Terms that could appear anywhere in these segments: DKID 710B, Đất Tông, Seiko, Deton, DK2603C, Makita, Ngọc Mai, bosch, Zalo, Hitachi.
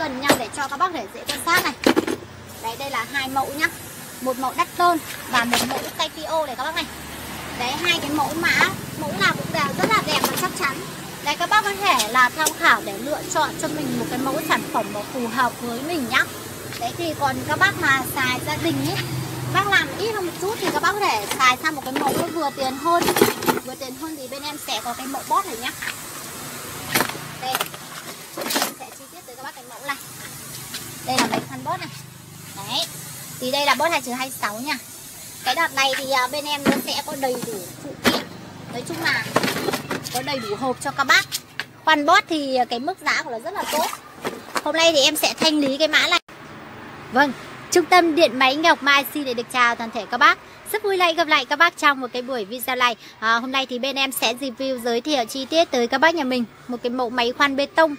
gần nhau để cho các bác để dễ quan sát này. Đấy, đây là hai mẫu nhá, một mẫu Deton và một mẫu Seiko này các bác này. Đấy, hai cái mẫu mã mẫu nào cũng đều rất là đẹp và chắc chắn. Đấy, các bác có thể là tham khảo để lựa chọn cho mình một cái mẫu sản phẩm mà phù hợp với mình nhá. Đấy, thì còn các bác mà xài gia đình ấy, bác làm ít hơn một chút thì các bác có thể xài sang một cái mẫu nó vừa tiền hơn. Vừa tiền hơn thì bên em sẽ có cái mẫu boss này nhá. Đây, em sẽ chi tiết tới các bác cái mẫu này. Đây là máy khăn boss này. Đấy, thì đây là boss 2-26 nha. Cái đợt này thì bên em nó sẽ có đầy đủ phụ kiện. Nói chung là có đầy đủ hộp cho các bác. Khoan boss thì cái mức giá của nó rất là tốt. Hôm nay thì em sẽ thanh lý cái mã này. Vâng, Trung tâm Điện Máy Ngọc Mai xin được chào toàn thể các bác. Rất vui lại gặp lại các bác trong một cái buổi video này. Hôm nay thì bên em sẽ review giới thiệu chi tiết tới các bác nhà mình một cái mẫu máy khoan bê tông.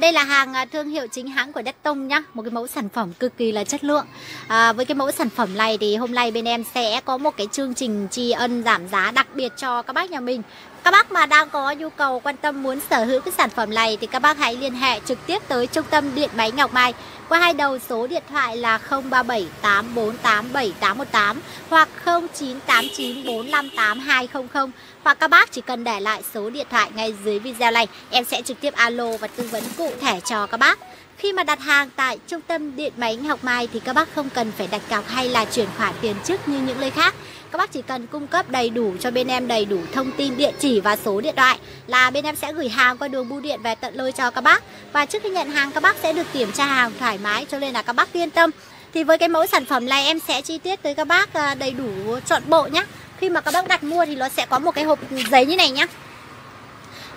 Đây là hàng thương hiệu chính hãng của Đất Tông nhá. Một cái mẫu sản phẩm cực kỳ là chất lượng. Với cái mẫu sản phẩm này thì hôm nay bên em sẽ có một cái chương trình tri ân giảm giá đặc biệt cho các bác nhà mình. Các bác mà đang có nhu cầu quan tâm muốn sở hữu cái sản phẩm này thì các bác hãy liên hệ trực tiếp tới Trung tâm Điện Máy Ngọc Mai qua hai đầu số điện thoại là 0378487818 hoặc 0989458200, hoặc các bác chỉ cần để lại số điện thoại ngay dưới video này, em sẽ trực tiếp alo và tư vấn cụ thể cho các bác. Khi mà đặt hàng tại Trung tâm Điện Máy Ngọc Mai thì các bác không cần phải đặt cọc hay là chuyển khoản tiền trước như những nơi khác. Các bác chỉ cần cung cấp đầy đủ cho bên em đầy đủ thông tin địa chỉ và số điện thoại là bên em sẽ gửi hàng qua đường bưu điện về tận nơi cho các bác. Và trước khi nhận hàng các bác sẽ được kiểm tra hàng thoải mái, cho nên là các bác yên tâm. Thì với cái mẫu sản phẩm này em sẽ chi tiết tới các bác đầy đủ trọn bộ nhá. Khi mà các bác đặt mua thì nó sẽ có một cái hộp giấy như này nhá.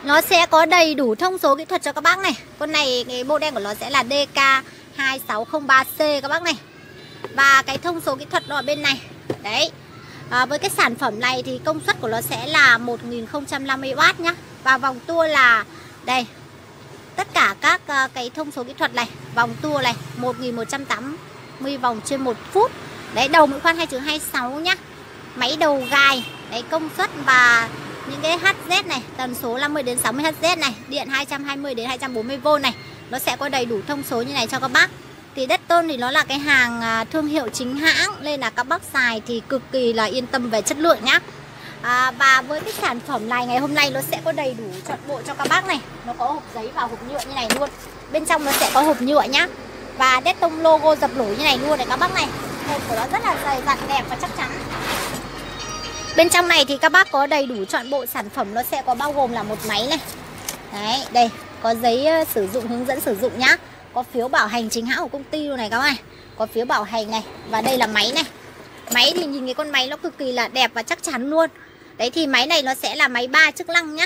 Nó sẽ có đầy đủ thông số kỹ thuật cho các bác này. Con này cái model của nó sẽ là DK2603C các bác này. Và cái thông số kỹ thuật nó ở bên này. Đấy. Với cái sản phẩm này thì công suất của nó sẽ là 1050W nhá. Và vòng tua là đây. Tất cả các cái thông số kỹ thuật này, vòng tua này 1180 vòng trên 1 phút. Đấy, đầu mũi khoan 2-26 nhá. Máy đầu gài, đấy công suất và những cái Hz này, tần số 50 đến 60 Hz này, điện 220 đến 240V này. Nó sẽ có đầy đủ thông số như này cho các bác. Thì Deton thì nó là cái hàng thương hiệu chính hãng nên là các bác xài thì cực kỳ là yên tâm về chất lượng nhá. Và với cái sản phẩm này ngày hôm nay nó sẽ có đầy đủ trọn bộ cho các bác này. Nó có hộp giấy và hộp nhựa như này luôn. Bên trong nó sẽ có hộp nhựa nhá. Và Deton logo dập nổi như này luôn này các bác này. Hộp của nó rất là dày dặn, đẹp và chắc chắn. Bên trong này thì các bác có đầy đủ trọn bộ sản phẩm, nó sẽ có bao gồm là một máy này. Đấy, đây, có giấy sử dụng, hướng dẫn sử dụng nhá. Có phiếu bảo hành chính hãng của công ty luôn này các bác này. Có phiếu bảo hành này. Và đây là máy này. Máy thì nhìn cái con máy nó cực kỳ là đẹp và chắc chắn luôn. Đấy thì máy này nó sẽ là máy 3 chức năng nhá.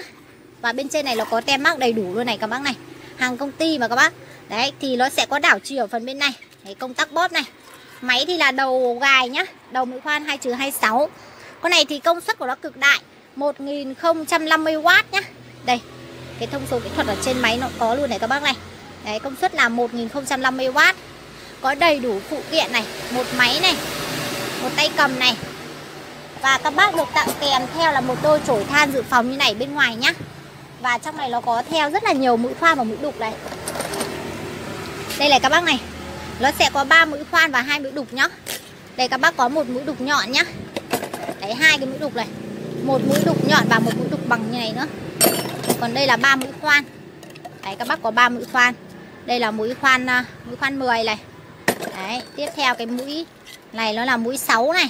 Và bên trên này nó có tem mác đầy đủ luôn này các bác này. Hàng công ty mà các bác. Đấy thì nó sẽ có đảo chiều phần bên này. Đấy, công tắc bóp này. Máy thì là đầu gài nhá. Đầu mũi khoan 2-26. Con này thì công suất của nó cực đại, 1050W nhá. Đây, cái thông số kỹ thuật ở trên máy nó có luôn này các bác này. Đấy, công suất là 1050W. Có đầy đủ phụ kiện này, một máy này, một tay cầm này. Và các bác được tặng kèm theo là một đôi chổi than dự phòng như này bên ngoài nhá. Và trong này nó có theo rất là nhiều mũi khoan và mũi đục này. Đây này các bác này. Nó sẽ có 3 mũi khoan và 2 mũi đục nhá. Đây các bác có một mũi đục nhọn nhá. Đấy, hai cái mũi đục này, một mũi đục nhọn và một mũi đục bằng như này nữa. Còn đây là 3 mũi khoan. Đấy, các bác có 3 mũi khoan. Đây là mũi khoan 10 này. Đấy, tiếp theo cái mũi này nó là mũi 6 này.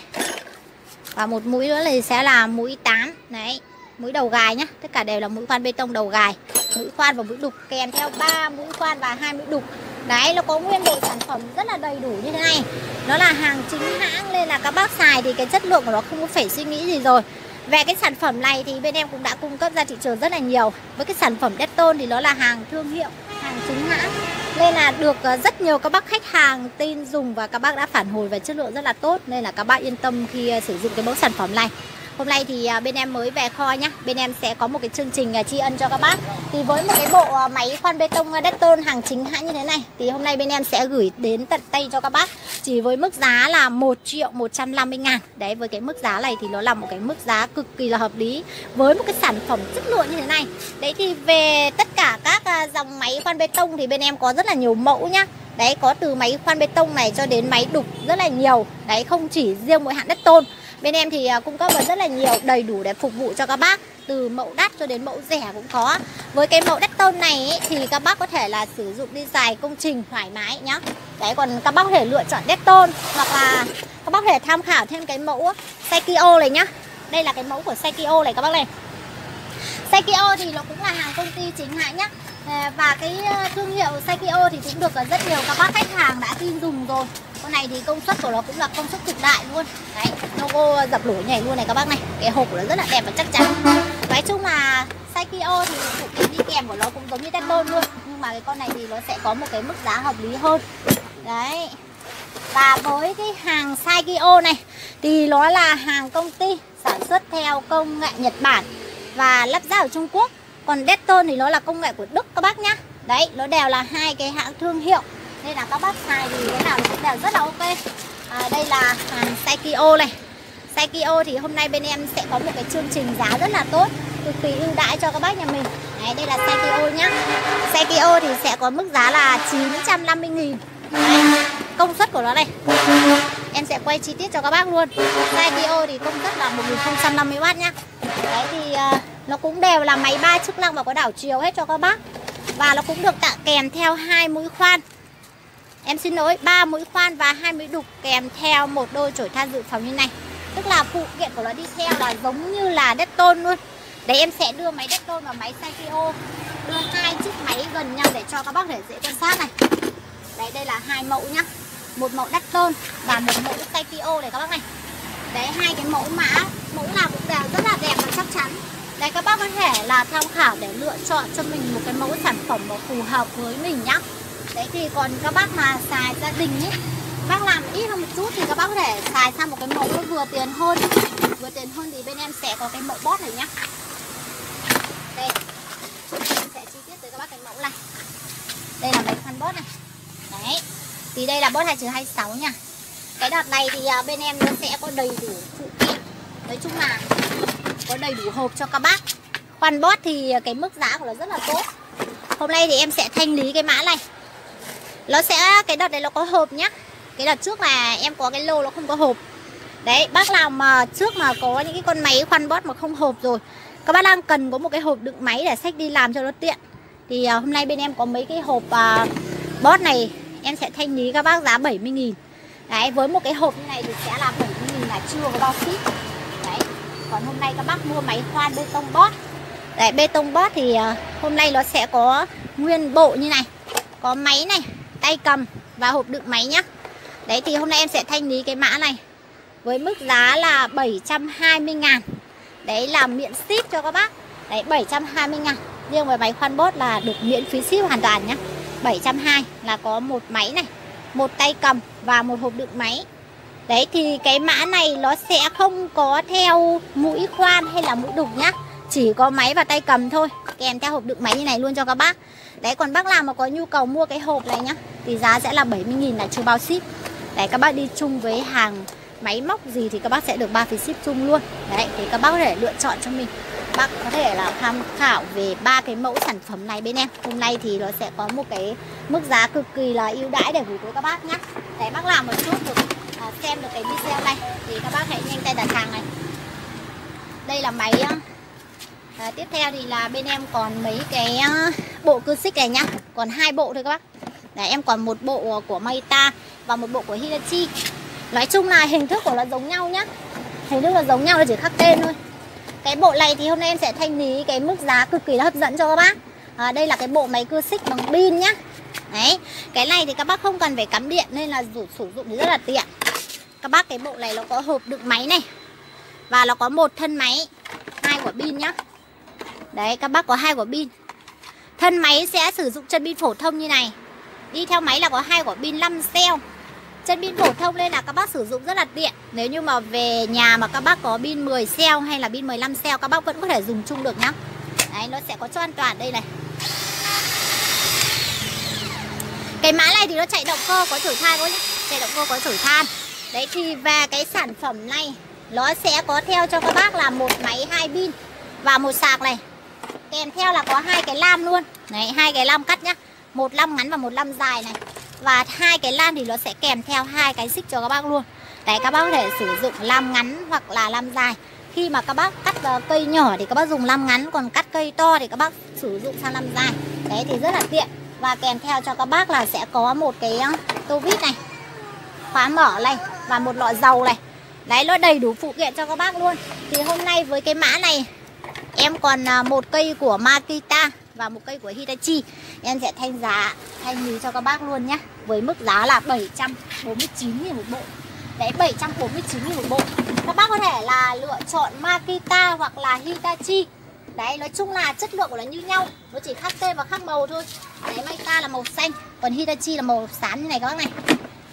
Và một mũi nữa thì sẽ là mũi 8. Đấy, mũi đầu gài nhá. Tất cả đều là mũi khoan bê tông đầu gài. Mũi khoan và mũi đục kèm theo 3 mũi khoan và 2 mũi đục. Đấy, nó có nguyên bộ sản phẩm rất là đầy đủ như thế này. Nó là hàng chính hãng nên là các bác xài thì cái chất lượng của nó không có phải suy nghĩ gì rồi. Về cái sản phẩm này thì bên em cũng đã cung cấp ra thị trường rất là nhiều. Với cái sản phẩm Deton thì nó là hàng thương hiệu, hàng chính hãng nên là được rất nhiều các bác khách hàng tin dùng và các bác đã phản hồi về chất lượng rất là tốt nên là các bác yên tâm khi sử dụng cái mẫu sản phẩm này. Hôm nay thì bên em mới về kho nhá. Bên em sẽ có một cái chương trình tri ân cho các bác. Thì với một cái bộ máy khoan bê tông Deton hàng chính hãng như thế này thì hôm nay bên em sẽ gửi đến tận tay cho các bác chỉ với mức giá là 1.150.000. Đấy, với cái mức giá này thì nó là một cái mức giá cực kỳ là hợp lý với một cái sản phẩm chất lượng như thế này. Đấy thì về tất cả các dòng máy khoan bê tông thì bên em có rất là nhiều mẫu nhá. Đấy, có từ máy khoan bê tông này cho đến máy đục rất là nhiều. Đấy, không chỉ riêng mỗi hãng Đất Tôn. Bên em thì cung cấp rất là nhiều, đầy đủ để phục vụ cho các bác. Từ mẫu đắt cho đến mẫu rẻ cũng có. Với cái mẫu Đất Tôn này ấy, thì các bác có thể là sử dụng đi dài công trình thoải mái nhá. Đấy, còn các bác có thể lựa chọn Đất Tôn, hoặc là các bác có thể tham khảo thêm cái mẫu Seiko này nhá. Đây là cái mẫu của Seiko này các bác này. Seiko thì nó cũng là hàng công ty chính hãng nhá. Và cái thương hiệu Seiko thì cũng được rất nhiều các bác khách hàng đã tin dùng rồi. Con này thì công suất của nó cũng là công suất cực đại luôn. Đấy, logo dập nổi nhảy luôn này các bác này. Cái hộp của nó rất là đẹp và chắc chắn. Nói chung là Seiko thì phụ kiện đi kèm của nó cũng giống như Deton luôn. Nhưng mà cái con này thì nó sẽ có một cái mức giá hợp lý hơn. Đấy. Và với cái hàng Seiko này thì nó là hàng công ty sản xuất theo công nghệ Nhật Bản và lắp ráp ở Trung Quốc. Còn Deton thì nó là công nghệ của Đức các bác nhá. Đấy, nó đều là hai cái hãng thương hiệu. Nên là các bác xài thì cái nào cũng đều rất là ok. Đây là hàng Seiko này. Seiko thì hôm nay bên em sẽ có một cái chương trình giá rất là tốt, cực kỳ ưu đãi cho các bác nhà mình. Đấy, đây là Seiko nhá. Seiko thì sẽ có mức giá là 950.000. Công suất của nó đây, em sẽ quay chi tiết cho các bác luôn. Seiko thì công suất là 1050W nhá. Đấy thì nó cũng đều là máy 3 chức năng và có đảo chiều hết cho các bác. Và nó cũng được tặng kèm theo 2 mũi khoan. Em xin lỗi, 3 mũi khoan và 2 mũi đục kèm theo một đôi chổi than dự phòng như này. Tức là phụ kiện của nó đi theo là giống như là Deton luôn. Đấy, em sẽ đưa máy Deton và máy Seiko, đưa hai chiếc máy gần nhau để cho các bác thể dễ quan sát này. Đấy, đây là hai mẫu nhá. Một mẫu Deton và một mẫu Seiko này các bác này. Đấy, hai cái mẫu mã, mẫu nào cũng đều rất là đẹp và chắc chắn. Đấy, các bác có thể là tham khảo để lựa chọn cho mình một cái mẫu sản phẩm mà phù hợp với mình nhá. Đấy, thì còn các bác mà xài gia đình ấy, bác làm ít hơn một chút thì các bác có thể xài sang một cái mẫu nó vừa tiền hơn. Vừa tiền hơn thì bên em sẽ có cái mẫu bot này nhá. Đây, em sẽ chi tiết tới các bác cái mẫu này. Đây là máy khoan bot này. Đấy, thì đây là bot 2-26 nha. Cái đợt này thì bên em nó sẽ có đầy đủ phụ kiện. Nói chung là có đầy đủ hộp cho các bác. Khoan bot thì cái mức giá của nó rất là tốt. Hôm nay thì em sẽ thanh lý cái mã này. Nó sẽ, cái đợt này nó có hộp nhá. Cái đợt trước là em có cái lô nó không có hộp. Đấy, bác nào mà trước mà có những cái con máy khoan bot mà không hộp rồi, các bác đang cần có một cái hộp đựng máy để xách đi làm cho nó tiện, thì hôm nay bên em có mấy cái hộp bot này. Em sẽ thanh lý các bác giá 70.000. Đấy, với một cái hộp như này thì sẽ là 70.000 là chưa có bao ship. Đấy, còn hôm nay các bác mua máy khoan bê tông bot. Đấy, bê tông bot thì hôm nay nó sẽ có nguyên bộ như này. Có máy này, tay cầm và hộp đựng máy nhá. Đấy thì hôm nay em sẽ thanh lý cái mã này với mức giá là 720.000. Đấy là miễn ship cho các bác. Đấy, 720.000. Riêng với máy khoan bot là được miễn phí ship hoàn toàn nhá. 720 là có một máy này, một tay cầm và một hộp đựng máy. Đấy thì cái mã này nó sẽ không có theo mũi khoan hay là mũi đục nhá. Chỉ có máy và tay cầm thôi, kèm theo hộp đựng máy như này luôn cho các bác. Đấy, còn bác nào mà có nhu cầu mua cái hộp này nhá, thì giá sẽ là 70.000 là chưa bao ship. Đấy, các bác đi chung với hàng máy móc gì thì các bác sẽ được 3 phí ship chung luôn. Đấy, thì các bác có thể lựa chọn cho mình. Bác có thể là tham khảo về 3 cái mẫu sản phẩm này bên em. Hôm nay thì nó sẽ có một cái mức giá cực kỳ là ưu đãi để gửi tới các bác nhá. Để bác làm một chút được xem được cái video này thì các bác hãy nhanh tay đặt hàng này. Đây là máy. Tiếp theo thì là bên em còn mấy cái bộ cưa xích này nhá. Còn 2 bộ thôi các bác. Đấy, em còn một bộ của Makita và một bộ của Hitachi. Nói chung là hình thức của nó giống nhau nhá. Hình thức là giống nhau, nó chỉ khác tên thôi. Cái bộ này thì hôm nay em sẽ thanh lý cái mức giá cực kỳ là hấp dẫn cho các bác. Đây là cái bộ máy cưa xích bằng pin nhá. Đấy, cái này thì các bác không cần phải cắm điện nên là sử dụng thì rất là tiện. Các bác, cái bộ này nó có hộp đựng máy này và nó có một thân máy, 2 quả pin nhá. Đấy, các bác có 2 quả pin. Thân máy sẽ sử dụng chân pin phổ thông như này. Đi theo máy là có 2 quả pin 5 cell. Chân pin phổ thông nên là các bác sử dụng rất là tiện. Nếu như mà về nhà mà các bác có pin 10 cell hay là pin 15 cell, các bác vẫn có thể dùng chung được nhá. Đấy, nó sẽ có cho an toàn đây này. Cái mã này thì nó chạy động cơ có chổi than thôi nhá. Chạy động cơ có chổi than. Đấy thì và cái sản phẩm này nó sẽ có theo cho các bác là một máy 2 pin và một sạc này. kèm theo là có hai cái lam luôn. Đấy, hai cái lam cắt nhá. Một lam ngắn và một lam dài này. Và hai cái lam thì nó sẽ kèm theo hai cái xích cho các bác luôn. Đấy, các bác có thể sử dụng lam ngắn hoặc là lam dài. Khi mà các bác cắt cây nhỏ thì các bác dùng lam ngắn, còn cắt cây to thì các bác sử dụng sang lam dài. Đấy thì rất là tiện. Và kèm theo cho các bác là sẽ có một cái tô vít này, khóa mở này và một lọ dầu này. Đấy, nó đầy đủ phụ kiện cho các bác luôn. Thì hôm nay với cái mã này em còn một cây của Makita và một cây của Hitachi. Em sẽ thanh giá, thanh lý cho các bác luôn nhé. Với mức giá là 749.000 một bộ. Đấy, 749.000 một bộ. Các bác có thể là lựa chọn Makita hoặc là Hitachi. Đấy, nói chung là chất lượng của nó như nhau. Nó chỉ khác tên và khác màu thôi. Đấy, Makita là màu xanh, còn Hitachi là màu xám như này các bác này.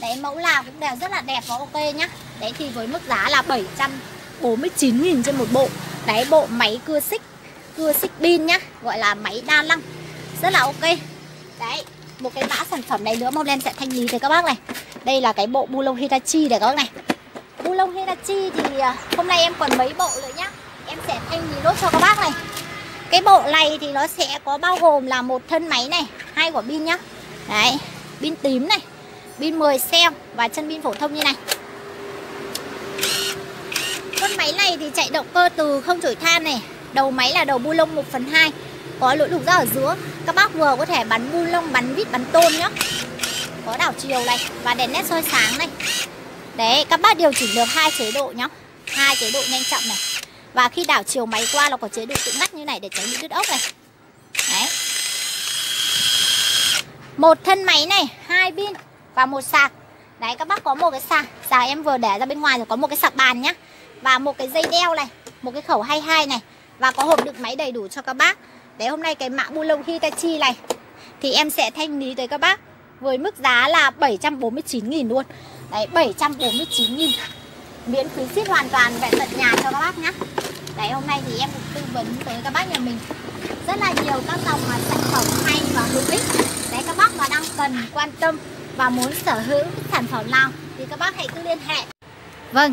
Đấy, mẫu là cũng đều rất là đẹp và ok nhá. Đấy thì với mức giá là 749.000 trên một bộ. Đấy, bộ máy cưa xích pin nhá, gọi là máy đa năng. Rất là ok. Đấy, một cái mã sản phẩm này nữa mong em sẽ thanh lý tới các bác này. Đây là cái bộ bu lông Hitachi này các bác này. Bu lông Hitachi thì hôm nay em còn mấy bộ nữa nhá. Em sẽ thanh lý nốt cho các bác này. Cái bộ này thì nó sẽ có bao gồm là một thân máy này, hai quả pin nhá. Đấy, pin tím này, pin 10 cell và chân pin phổ thông như này. Con máy này thì chạy động cơ từ không chổi than này. Đầu máy là đầu bu lông 1/2, có lỗ đục ra ở giữa. Các bác vừa có thể bắn bu lông, bắn vít, bắn tôm nhá. Có đảo chiều này và đèn led soi sáng này. Đấy, các bác điều chỉnh được hai chế độ nhá. Hai chế độ nhanh chậm này. Và khi đảo chiều máy qua nó có chế độ tự ngắt như này để tránh bị đứt ốc này. Đấy. Một thân máy này, hai pin và một sạc. Đấy, các bác có một cái sạc em vừa để ra bên ngoài rồi, có một cái sạc bàn nhá. Và một cái dây đeo này, một cái khẩu 22 này. Và có hộp đựng máy đầy đủ cho các bác. Đấy, hôm nay cái mã bu lông Hitachi này thì em sẽ thanh lý tới các bác với mức giá là 749.000 luôn. Đấy, 749.000. Miễn phí ship hoàn toàn về tận nhà cho các bác nhá. Đấy, hôm nay thì em cũng tư vấn tới các bác nhà mình rất là nhiều các dòng sản phẩm hay và hữu ích. Đấy, các bác mà đang cần, quan tâm và muốn sở hữu sản phẩm nào thì các bác hãy cứ liên hệ. Vâng,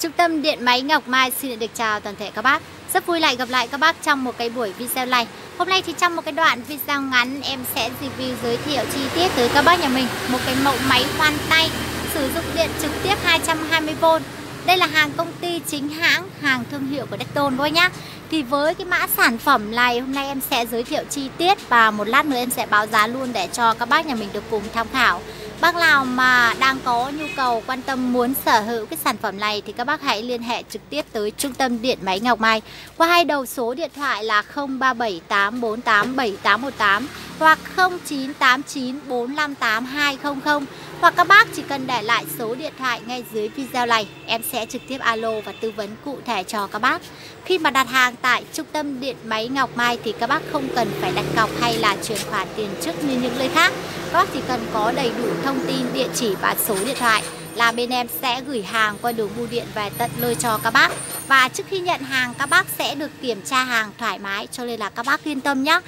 Trung tâm Điện Máy Ngọc Mai xin được chào toàn thể các bác. Rất vui lại gặp lại các bác trong một cái buổi video này. Hôm nay thì trong một cái đoạn video ngắn em sẽ review giới thiệu chi tiết tới các bác nhà mình một cái mẫu máy khoan tay sử dụng điện trực tiếp 220V. Đây là hàng công ty chính hãng, hàng thương hiệu của Deton các bác nhá. Thì với cái mã sản phẩm này hôm nay em sẽ giới thiệu chi tiết và một lát nữa em sẽ báo giá luôn để cho các bác nhà mình được cùng tham khảo. Bác nào mà đang có nhu cầu, quan tâm, muốn sở hữu cái sản phẩm này thì các bác hãy liên hệ trực tiếp tới Trung tâm Điện Máy Ngọc Mai qua hai đầu số điện thoại là 0378487818 hoặc 0989458200. Hoặc các bác chỉ cần để lại số điện thoại ngay dưới video này, em sẽ trực tiếp alo và tư vấn cụ thể cho các bác. Khi mà đặt hàng tại Trung tâm Điện Máy Ngọc Mai thì các bác không cần phải đặt cọc hay là chuyển khoản tiền trước như những nơi khác. Các bác chỉ cần có đầy đủ thông tin, địa chỉ và số điện thoại là bên em sẽ gửi hàng qua đường bưu điện về tận nơi cho các bác. Và trước khi nhận hàng các bác sẽ được kiểm tra hàng thoải mái, cho nên là các bác yên tâm nhé.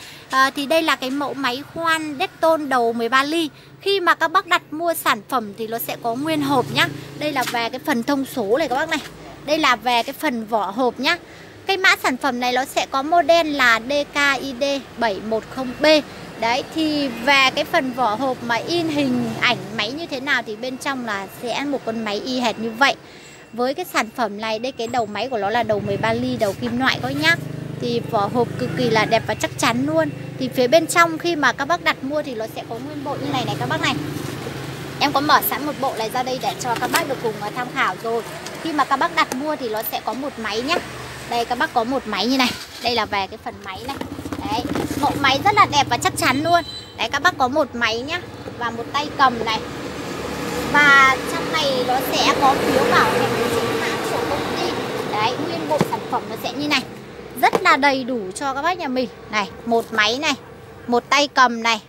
Thì đây là cái mẫu máy khoan Deton đầu 13 ly. Khi mà các bác đặt mua sản phẩm thì nó sẽ có nguyên hộp nhá. Đây là về cái phần thông số này các bác này. Đây là về cái phần vỏ hộp nhá. Cái mã sản phẩm này nó sẽ có model là DKID 710B. Đấy thì về cái phần vỏ hộp mà in hình ảnh máy như thế nào thì bên trong là sẽ một con máy y hệt như vậy. Với cái sản phẩm này, đây cái đầu máy của nó là đầu 13 ly, đầu kim loại các bác nhá. Thì vỏ hộp cực kỳ là đẹp và chắc chắn luôn. Thì phía bên trong khi mà các bác đặt mua thì nó sẽ có nguyên bộ như này này các bác này. Em có mở sẵn một bộ này ra đây để cho các bác được cùng tham khảo rồi. Khi mà các bác đặt mua thì nó sẽ có một máy nhá. Đây các bác có một máy như này. Đây là về cái phần máy này. Đấy, mẫu máy rất là đẹp và chắc chắn luôn. Đấy, các bác có một máy nhá và một tay cầm này. Và trong này nó sẽ có phiếu bảo hành của chính hãng của công ty. Đấy, nguyên bộ sản phẩm nó sẽ như này. Rất là đầy đủ cho các bác nhà mình. Này, một máy này, một tay cầm này.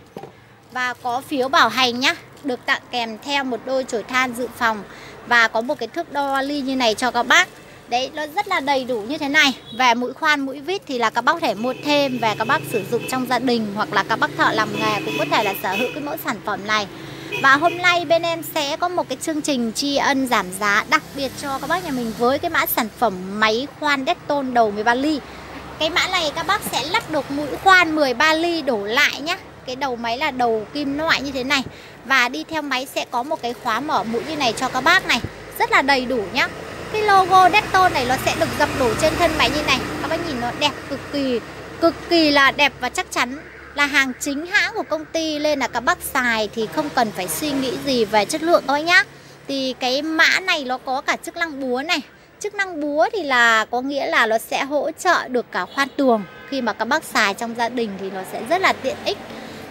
Và có phiếu bảo hành nhá. Được tặng kèm theo một đôi chổi than dự phòng. Và có một cái thước đo ly như này cho các bác. Đấy, nó rất là đầy đủ như thế này. Về mũi khoan, mũi vít thì là các bác có thể mua thêm về các bác sử dụng trong gia đình. Hoặc là các bác thợ làm nghề cũng có thể là sở hữu cái mẫu sản phẩm này. Và hôm nay bên em sẽ có một cái chương trình tri ân giảm giá đặc biệt cho các bác nhà mình với cái mã sản phẩm máy khoan Deton đầu 13 ly. Cái mã này các bác sẽ lắp được mũi khoan 13 ly đổ lại nhá. Cái đầu máy là đầu kim loại như thế này. Và đi theo máy sẽ có một cái khóa mở mũi như này cho các bác này. Rất là đầy đủ nhá. Cái logo Deton này nó sẽ được dập đổ trên thân máy như này. Các bác nhìn nó đẹp cực kỳ là đẹp và chắc chắn. Là hàng chính hãng của công ty nên là các bác xài thì không cần phải suy nghĩ gì về chất lượng thôi nhá. Thì cái mã này nó có cả chức năng búa này. Chức năng búa thì là có nghĩa là nó sẽ hỗ trợ được cả khoan tường. Khi mà các bác xài trong gia đình thì nó sẽ rất là tiện ích.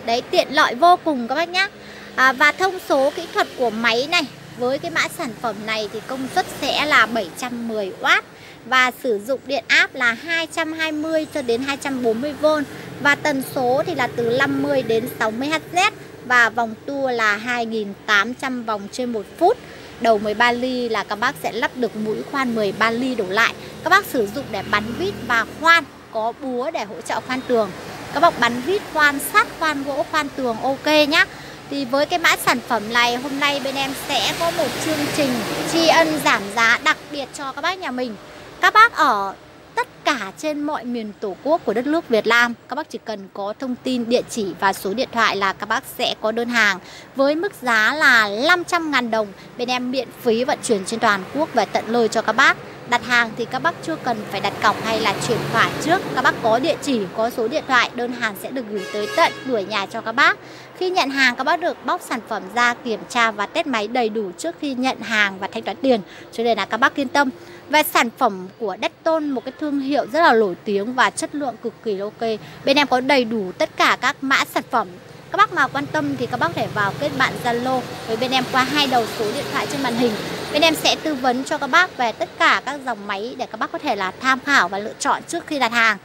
Đấy, tiện lợi vô cùng các bác nhá. Và thông số kỹ thuật của máy này. Với cái mã sản phẩm này thì công suất sẽ là 710W. Và sử dụng điện áp là 220 cho đến 240V. Và tần số thì là từ 50 đến 60Hz. Và vòng tua là 2800 vòng trên 1 phút. Đầu 13 ly là các bác sẽ lắp được mũi khoan 13 ly đổ lại. Các bác sử dụng để bắn vít và khoan. Có búa để hỗ trợ khoan tường. Các bác bắn vít khoan sắt, khoan gỗ, khoan tường ok nhá. Thì với cái mã sản phẩm này hôm nay bên em sẽ có một chương trình tri ân giảm giá đặc biệt cho các bác nhà mình. Các bác ở tất cả trên mọi miền tổ quốc của đất nước Việt Nam, các bác chỉ cần có thông tin, địa chỉ và số điện thoại là các bác sẽ có đơn hàng. Với mức giá là 500.000 đồng, bên em miễn phí vận chuyển trên toàn quốc về tận nơi cho các bác. Đặt hàng thì các bác chưa cần phải đặt cọc hay là chuyển khoản trước. Các bác có địa chỉ, có số điện thoại, đơn hàng sẽ được gửi tới tận cửa nhà cho các bác. Khi nhận hàng các bác được bóc sản phẩm ra, kiểm tra và test máy đầy đủ trước khi nhận hàng và thanh toán tiền. Cho nên là các bác yên tâm. Về sản phẩm của Deton, một cái thương hiệu rất là nổi tiếng và chất lượng cực kỳ ok. Bên em có đầy đủ tất cả các mã sản phẩm. Các bác mà quan tâm thì các bác thể vào kết bạn Zalo với bên em qua 2 đầu số điện thoại trên màn hình. Bên em sẽ tư vấn cho các bác về tất cả các dòng máy để các bác có thể là tham khảo và lựa chọn trước khi đặt hàng.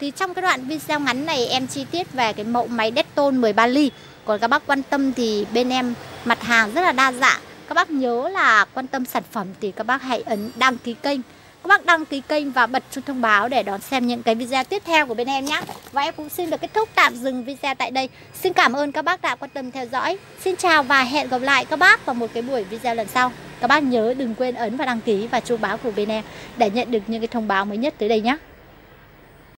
Thì trong cái đoạn video ngắn này em chi tiết về cái mẫu máy Deton 13 ly. Còn các bác quan tâm thì bên em mặt hàng rất là đa dạng. Các bác nhớ là quan tâm sản phẩm thì các bác hãy ấn đăng ký kênh. Các bác đăng ký kênh và bật chuông thông báo để đón xem những cái video tiếp theo của bên em nhé. Và em cũng xin được kết thúc tạm dừng video tại đây. Xin cảm ơn các bác đã quan tâm theo dõi. Xin chào và hẹn gặp lại các bác vào một cái buổi video lần sau. Các bác nhớ đừng quên ấn vào đăng ký và chuông báo của bên em để nhận được những cái thông báo mới nhất tới đây nhé.